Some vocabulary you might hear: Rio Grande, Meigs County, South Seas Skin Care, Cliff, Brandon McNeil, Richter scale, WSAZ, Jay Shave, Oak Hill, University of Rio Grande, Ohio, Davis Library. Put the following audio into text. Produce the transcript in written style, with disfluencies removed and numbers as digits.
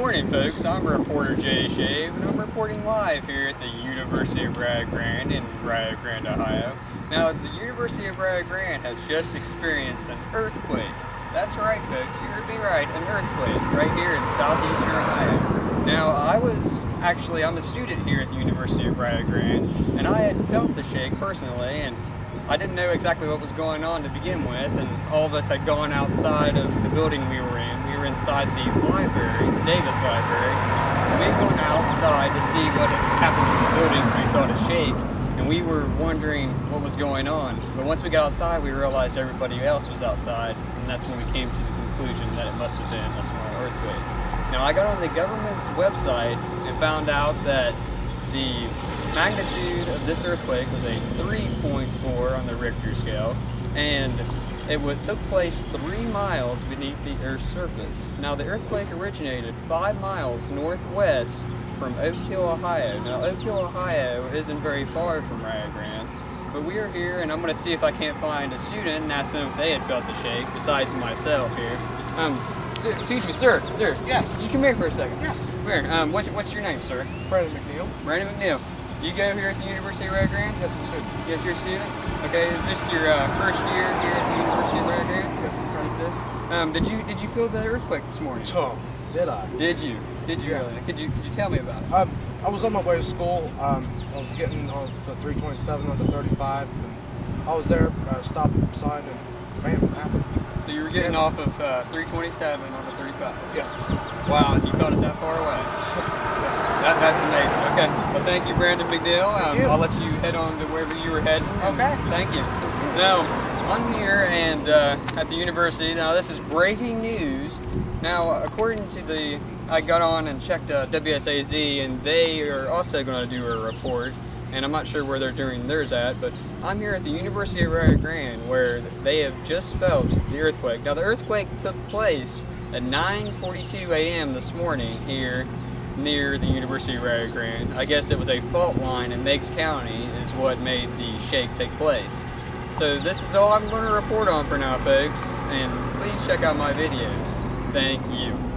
Morning, folks. I'm reporter Jay Shave, and I'm reporting live here at the University of Rio Grande in Rio Grande, Ohio. Now, the University of Rio Grande has just experienced an earthquake. That's right, folks. You heard me right. An earthquake right here in southeastern Ohio. Now, I'm a student here at the University of Rio Grande, and I had felt the shake personally, and I didn't know exactly what was going on to begin with, and all of us had gone outside of the building we were in. We were inside the library, Davis Library. We'd gone outside to see what had happened to the buildings. We felt a shake, and we were wondering what was going on. But once we got outside, we realized everybody else was outside, and that's when we came to the conclusion that it must have been a small earthquake. Now, I got on the government's website and found out that the magnitude of this earthquake was a 3.4 on the Richter scale, and it took place 3 miles beneath the Earth's surface. Now, the earthquake originated 5 miles northwest from Oak Hill, Ohio. Now, Oak Hill, Ohio isn't very far from Rio Grande, but we are here, and I'm going to see if I can't find a student and ask them if they had felt the shake, besides myself here. Excuse me, sir. Yes. Could you come here for a second? Yes. Come here. What's your name, sir? Brandon McNeil. Brandon McNeil. You go here at the University of Rio Grande? Yes, I'm a student. Yes, you're a student? Okay, is this your first year here at the University of Rio Grande? Yes, did you feel the earthquake this morning? Oh, did I? Did you really? Could you tell me about it? I was on my way to school. I was getting on the 327 on the 35. And I was there, stopped beside, and bam, it happened. So you were getting off of 327 on the 35? Yes. Wow, and you felt it that far away? Yes. That's amazing. Okay. Well, thank you, Brandon McNeil. I'll let you head on to wherever you were heading. Okay. Thank you. Now, I'm here and at the university. Now, this is breaking news. Now, according to I got on and checked WSAZ, and they are also going to do a report. And I'm not sure where they're doing theirs at, but I'm here at the University of Rio Grande, where they have just felt the earthquake. Now, the earthquake took place at 9:42 a.m. this morning here near the University of Rio Grande. I guess it was a fault line in Meigs County is what made the shake take place. So this is all I'm going to report on for now, folks, and please check out my videos. Thank you.